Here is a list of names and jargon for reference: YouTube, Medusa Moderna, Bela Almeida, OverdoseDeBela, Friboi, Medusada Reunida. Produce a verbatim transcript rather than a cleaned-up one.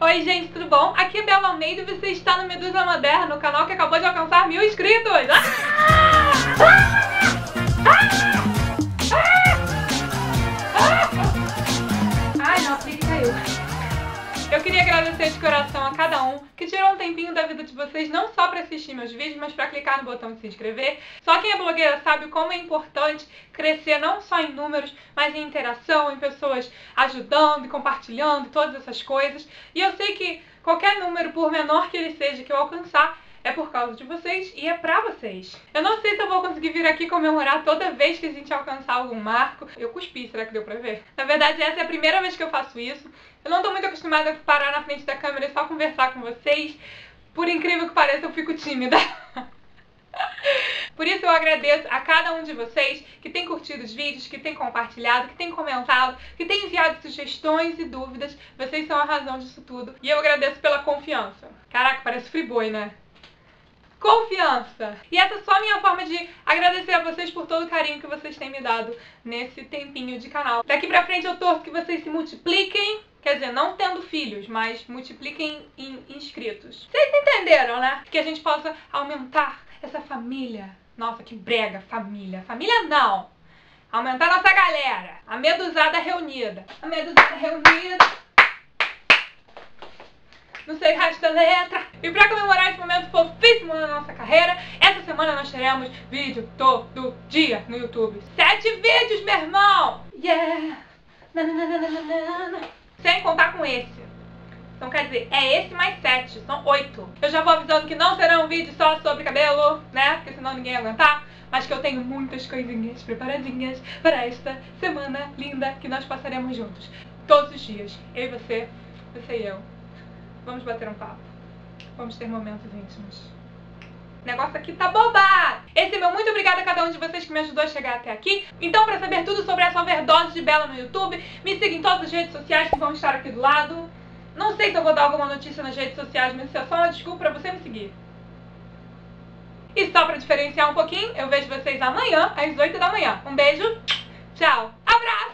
Oi gente, tudo bom? Aqui é Bela Almeida e você está no Medusa Moderna, o canal que acabou de alcançar mil inscritos! Ah! Ah! Ah! Ah! Ah! Ai não, a clique caiu. Eu queria agradecer de coração a cada um que tirou um tempinho da vida de vocês não só para assistir meus vídeos, mas para clicar no botão de se inscrever. Só quem é blogueira sabe como é importante crescer não só em números, mas em interação, em pessoas ajudando, compartilhando, todas essas coisas. E eu sei que qualquer número, por menor que ele seja, que eu alcançar, é por causa de vocês e é pra vocês. Eu não sei se eu vou conseguir vir aqui comemorar toda vez que a gente alcançar algum marco. Eu cuspi, será que deu pra ver? Na verdade, essa é a primeira vez que eu faço isso. Eu não tô muito acostumada a parar na frente da câmera e só conversar com vocês. Por incrível que pareça, eu fico tímida. Por isso eu agradeço a cada um de vocês que tem curtido os vídeos, que tem compartilhado, que tem comentado, que tem enviado sugestões e dúvidas. Vocês são a razão disso tudo. E eu agradeço pela confiança. Caraca, parece Friboi, né? Confiança! E essa é só a minha forma de agradecer a vocês por todo o carinho que vocês têm me dado nesse tempinho de canal. Daqui pra frente eu torço que vocês se multipliquem, quer dizer, não tendo filhos, mas multipliquem em inscritos. Vocês entenderam, né? Que a gente possa aumentar essa família. Nossa, que brega, família. Família não! Aumentar nossa galera. A Medusada Reunida. A Medusada Reunida. Não sei o resto da letra. E pra comemorar esse momento fofíssimo na nossa carreira, essa semana nós teremos vídeo todo dia no YouTube. Sete vídeos, meu irmão! Yeah! Nananana. Sem contar com esse. Então quer dizer, é esse mais sete, são oito. Eu já vou avisando que não serão vídeos só sobre cabelo, né? Porque senão ninguém ia aguentar. Mas que eu tenho muitas coisinhas preparadinhas para esta semana linda que nós passaremos juntos. Todos os dias. Eu e você, você e eu. Vamos bater um papo. Vamos ter momentos íntimos. O negócio aqui tá bobado! Esse é meu muito obrigada a cada um de vocês que me ajudou a chegar até aqui. Então, pra saber tudo sobre essa overdose de Bela no YouTube, me siga em todas as redes sociais que vão estar aqui do lado. Não sei se eu vou dar alguma notícia nas redes sociais, mas isso é só uma desculpa pra você me seguir. E só pra diferenciar um pouquinho, eu vejo vocês amanhã, às oito da manhã. Um beijo, tchau, abraço!